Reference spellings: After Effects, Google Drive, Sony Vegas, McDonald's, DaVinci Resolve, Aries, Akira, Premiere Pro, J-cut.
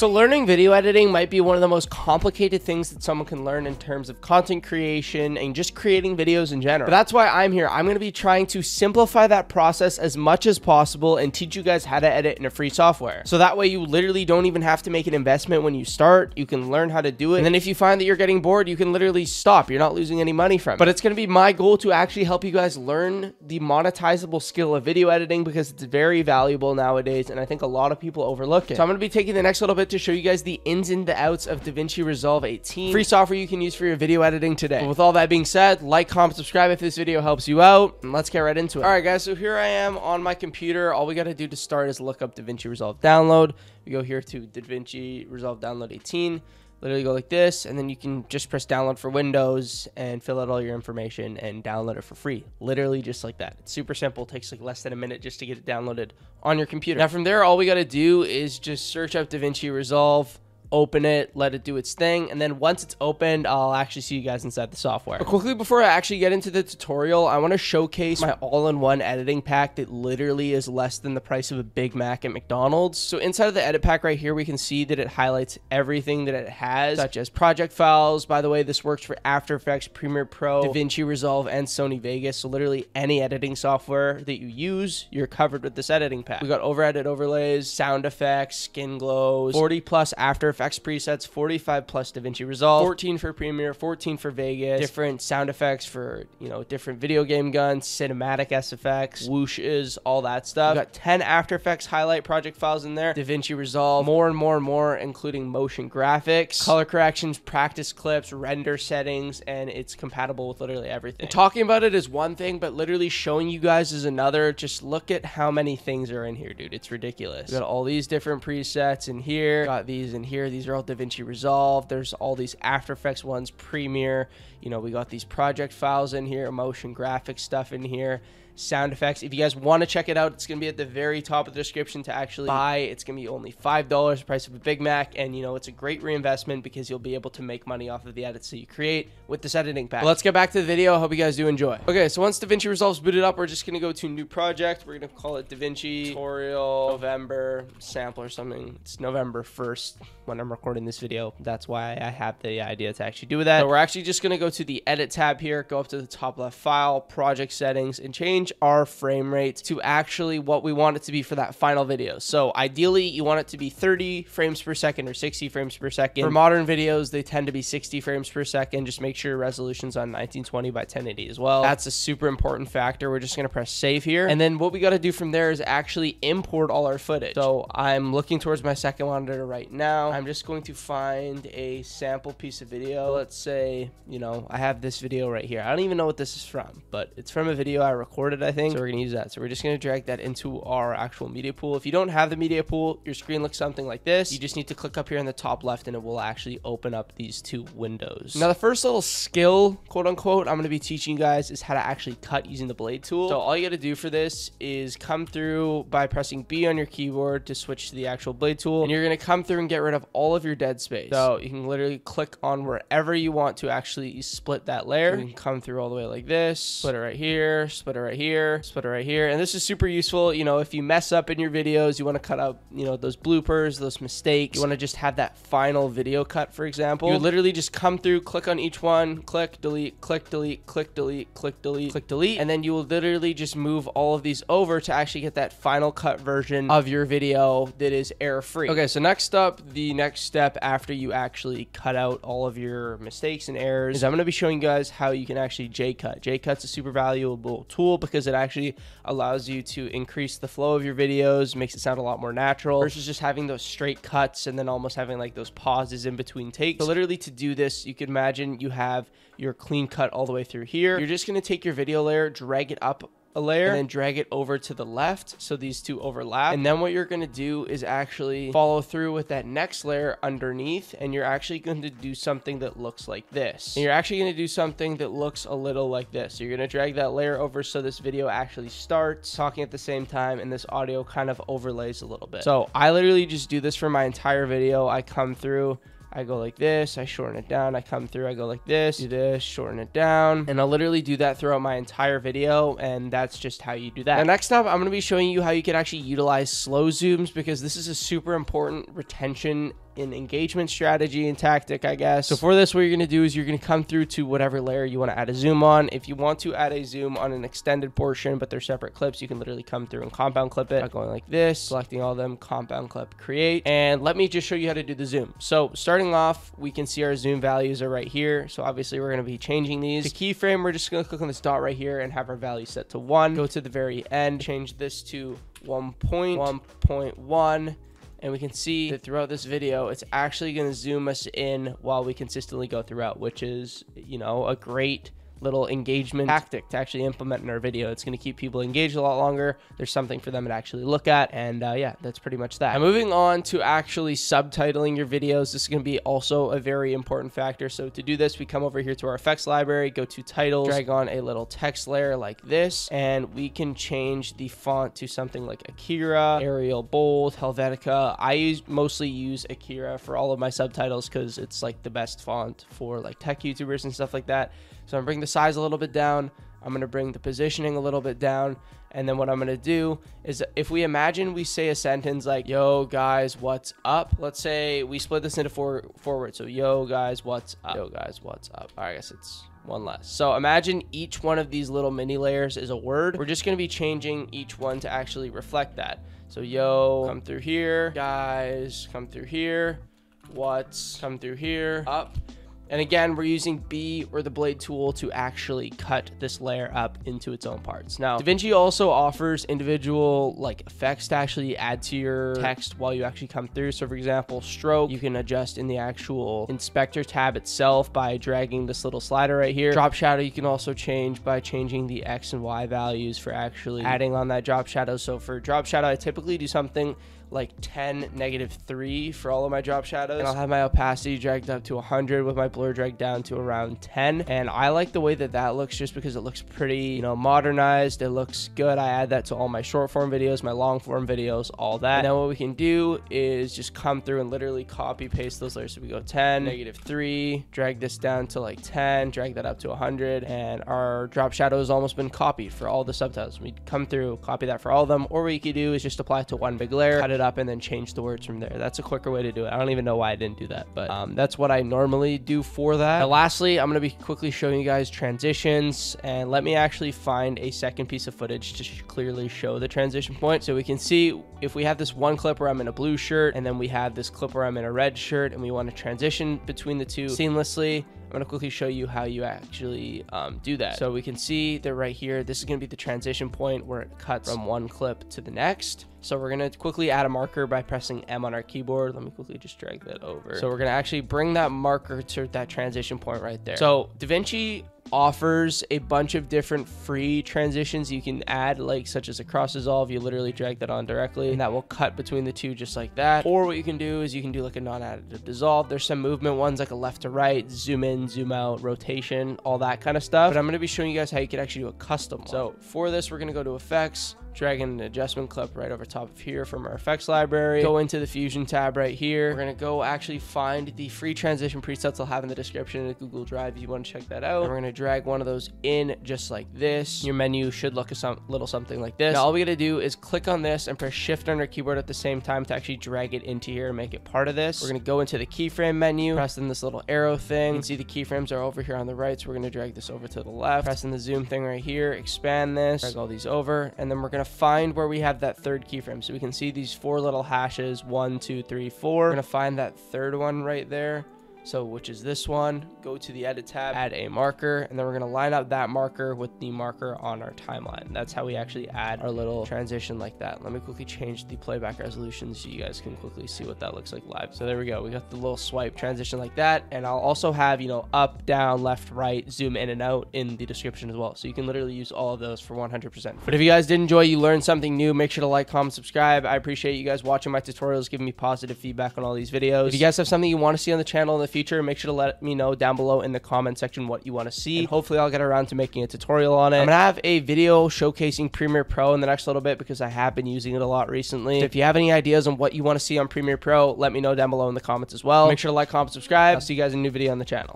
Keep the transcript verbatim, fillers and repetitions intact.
So learning video editing might be one of the most complicated things that someone can learn in terms of content creation and just creating videos in general. But that's why I'm here. I'm going to be trying to simplify that process as much as possible and teach you guys how to edit in a free software. So that way you literally don't even have to make an investment when you start. You can learn how to do it. And then if you find that you're getting bored, you can literally stop. You're not losing any money from it. But it's going to be my goal to actually help you guys learn the monetizable skill of video editing because it's very valuable nowadays. And I think a lot of people overlook it. So I'm going to be taking the next little bit to show you guys the ins and the outs of DaVinci Resolve eighteen, free software you can use for your video editing today. But with all that being said, like, comment, subscribe if this video helps you out, and let's get right into it. All right, guys, so here I am on my computer. All we got to do to start is look up DaVinci Resolve download. We go here to DaVinci Resolve download eighteen, literally go like this, and then you can just press download for Windows and fill out all your information and download it for free, literally just like that. It's super simple. It takes like less than a minute just to get it downloaded on your computer. Now from there, all we got to do is just search up DaVinci Resolve, open it, let it do its thing, and then once it's opened, I'll actually see you guys inside the software. But quickly, before I actually get into the tutorial, I want to showcase my all-in-one editing pack that literally is less than the price of a Big Mac at McDonald's. So inside of the edit pack right here, we can see that it highlights everything that it has, such as project files. By the way, this works for After Effects, Premiere Pro, DaVinci Resolve, and Sony Vegas. So literally any editing software that you use, you're covered with this editing pack. We got over-edit overlays, sound effects, skin glows, forty plus After Effects effects presets, forty-five plus DaVinci Resolve, fourteen for Premiere, fourteen for Vegas, different sound effects for, you know, different video game guns, cinematic S F X, whooshes, all that stuff. We got ten After Effects highlight project files in there, DaVinci Resolve, more and more and more, including motion graphics, color corrections, practice clips, render settings, and it's compatible with literally everything. And talking about it is one thing, but literally showing you guys is another. Just look at how many things are in here, dude. It's ridiculous. We got all these different presets in here, got these in here. These are all DaVinci Resolve. There's all these After Effects ones, Premiere. You know, we got these project files in here, motion graphics stuff in here, sound effects. If you guys want to check it out, it's going to be at the very top of the description to actually buy. It's going to be only five dollars, the price of a Big Mac. And, you know, it's a great reinvestment because you'll be able to make money off of the edits that you create with this editing pack. But let's get back to the video. I hope you guys do enjoy. Okay, so once DaVinci Resolve's booted up, we're just going to go to new project. We're going to call it DaVinci Tutorial November Sample or something. It's November first when I'm recording this video. That's why I have the idea to actually do that. So we're actually just going to go to the edit tab here, go up to the top left file, project settings, and change our frame rate to actually what we want it to be for that final video. So ideally you want it to be thirty frames per second or sixty frames per second. For modern videos, they tend to be sixty frames per second. Just make sure your resolution's on nineteen twenty by ten eighty as well. That's a super important factor. We're just going to press save here. And then what we got to do from there is actually import all our footage. So I'm looking towards my second monitor right now. I'm just going to find a sample piece of video. Let's say, you know, I have this video right here. I don't even know what this is from, but it's from a video I recorded, I think. So we're gonna use that. So we're just gonna drag that into our actual media pool. If you don't have the media pool, your screen looks something like this. You just need to click up here in the top left and it will actually open up these two windows. Now the first little skill, quote unquote, I'm gonna be teaching you guys is how to actually cut using the blade tool. So all you gotta do for this is come through by pressing B on your keyboard to switch to the actual blade tool. And you're gonna come through and get rid of all of your dead space. So you can literally click on wherever you want to actually split that layer. You can come through all the way like this, split it right here, split it right here. here split it right here. And this is super useful, you know, if you mess up in your videos, you want to cut out, you know, those bloopers, those mistakes. You want to just have that final video cut, for example. You literally just come through, click on each one, click delete, click delete, click delete, click delete, click delete, and then you will literally just move all of these over to actually get that final cut version of your video that is error free. Okay, so next up, the next step after you actually cut out all of your mistakes and errors is I'm going to be showing you guys how you can actually J-cut. J-cut's a super valuable tool because because it actually allows you to increase the flow of your videos, makes it sound a lot more natural versus just having those straight cuts and then almost having like those pauses in between takes. So literally to do this, you can imagine you have your clean cut all the way through here. You're just going to take your video layer, drag it up a layer, and then drag it over to the left so these two overlap. And then what you're going to do is actually follow through with that next layer underneath, and you're actually going to do something that looks like this. And you're actually going to do something that looks a little like this. So you're going to drag that layer over so this video actually starts talking at the same time and this audio kind of overlays a little bit. So I literally just do this for my entire video. I come through, I go like this, I shorten it down, I come through, I go like this, do this, shorten it down, and I'll literally do that throughout my entire video, and that's just how you do that. Now, next up, I'm going to be showing you how you can actually utilize slow zooms because this is a super important retention an engagement strategy and tactic, I guess. So for this, what you're gonna do is you're gonna come through to whatever layer you wanna add a zoom on. If you want to add a zoom on an extended portion, but they're separate clips, you can literally come through and compound clip it by going like this, selecting all of them, compound clip, create. And let me just show you how to do the zoom. So starting off, we can see our zoom values are right here. So obviously we're gonna be changing these. The keyframe, we're just gonna click on this dot right here and have our value set to one. Go to the very end, change this to one point one point one. And we can see that throughout this video, it's actually going to zoom us in while we consistently go throughout, which is, you know, a great little engagement tactic to actually implement in our video. It's going to keep people engaged a lot longer. There's something for them to actually look at. And uh, yeah, that's pretty much that. Now, moving on to actually subtitling your videos. This is going to be also a very important factor. So to do this, we come over here to our effects library, go to titles, drag on a little text layer like this, and we can change the font to something like Akira, Arial Bold, Helvetica. I use, mostly use Akira for all of my subtitles because it's like the best font for like tech YouTubers and stuff like that. So I'm bringing the size a little bit down. I'm going to bring the positioning a little bit down. And then what I'm going to do is, if we imagine we say a sentence like, yo guys, what's up? Let's say we split this into four forward. So yo guys, what's up? Yo guys, what's up? I guess it's one less. So imagine each one of these little mini layers is a word. We're just going to be changing each one to actually reflect that. So yo, come through here. Guys, come through here. What's, come through here. Up. And again, we're using B or the blade tool to actually cut this layer up into its own parts. Now, DaVinci also offers individual like effects to actually add to your text while you actually come through. So for example, stroke, you can adjust in the actual inspector tab itself by dragging this little slider right here. Drop shadow, you can also change by changing the X and Y values for actually adding on that drop shadow. So for drop shadow, I typically do something like ten, negative three for all of my drop shadows. And I'll have my opacity dragged up to one hundred with my blur dragged down to around ten. And I like the way that that looks just because it looks pretty, you know, modernized. It looks good. I add that to all my short form videos, my long form videos, all that. And then what we can do is just come through and literally copy paste those layers. So we go ten, negative three, drag this down to like ten, drag that up to one hundred. And our drop shadow has almost been copied for all the subtitles. We come through, copy that for all of them. Or what you could do is just apply it to one big layer, cut it up, and then change the words from there. That's a quicker way to do it. I don't even know why I didn't do that, but um, that's what I normally do for that. Now, lastly, I'm going to be quickly showing you guys transitions, and let me actually find a second piece of footage to sh clearly show the transition point. So we can see if we have this one clip where I'm in a blue shirt, and then we have this clip where I'm in a red shirt, and we want to transition between the two seamlessly. I'm going to quickly show you how you actually um, do that. So we can see that right here, this is going to be the transition point where it cuts from one clip to the next. So we're going to quickly add a marker by pressing M on our keyboard. Let me quickly just drag that over. So we're going to actually bring that marker to that transition point right there. So DaVinci offers a bunch of different free transitions you can add, like such as a cross resolve. You literally drag that on directly and that will cut between the two just like that. Or what you can do is you can do like a non-additive dissolve. There's some movement ones like a left to right, zoom in, zoom out, rotation, all that kind of stuff. But I'm going to be showing you guys how you can actually do a custom one. So for this, we're going to go to effects, drag in an adjustment clip right over top of here from our effects library, go into the fusion tab right here. We're going to go actually find the free transition presets I'll have in the description in the Google Drive if you want to check that out. And we're going to drag one of those in just like this. Your menu should look a some, little something like this. Now all we got to do is click on this and press shift on our keyboard at the same time to actually drag it into here and make it part of this. We're going to go into the keyframe menu, press in this little arrow thing. You can see the keyframes are over here on the right, so we're going to drag this over to the left, press in the zoom thing right here, expand this, drag all these over, and then we're going to to find where we have that third keyframe. So we can see these four little hashes, one, two, three, four. We're gonna find that third one right there. So which is this one, go to the edit tab, add a marker, and then we're gonna line up that marker with the marker on our timeline. That's how we actually add our little transition like that. Let me quickly change the playback resolution so you guys can quickly see what that looks like live. So there we go. We got the little swipe transition like that. And I'll also have, you know, up, down, left, right, zoom in and out in the description as well. So you can literally use all of those for one hundred percent. But if you guys did enjoy, you learned something new, make sure to like, comment, subscribe. I appreciate you guys watching my tutorials, giving me positive feedback on all these videos. If you guys have something you want to see on the channel in the future, make sure to let me know down below in the comment section what you want to see, and hopefully I'll get around to making a tutorial on it. I'm gonna have a video showcasing Premiere Pro in the next little bit because I have been using it a lot recently. So if you have any ideas on what you want to see on Premiere Pro, let me know down below in the comments as well. Make sure to like, comment, subscribe. I'll see you guys in a new video on the channel.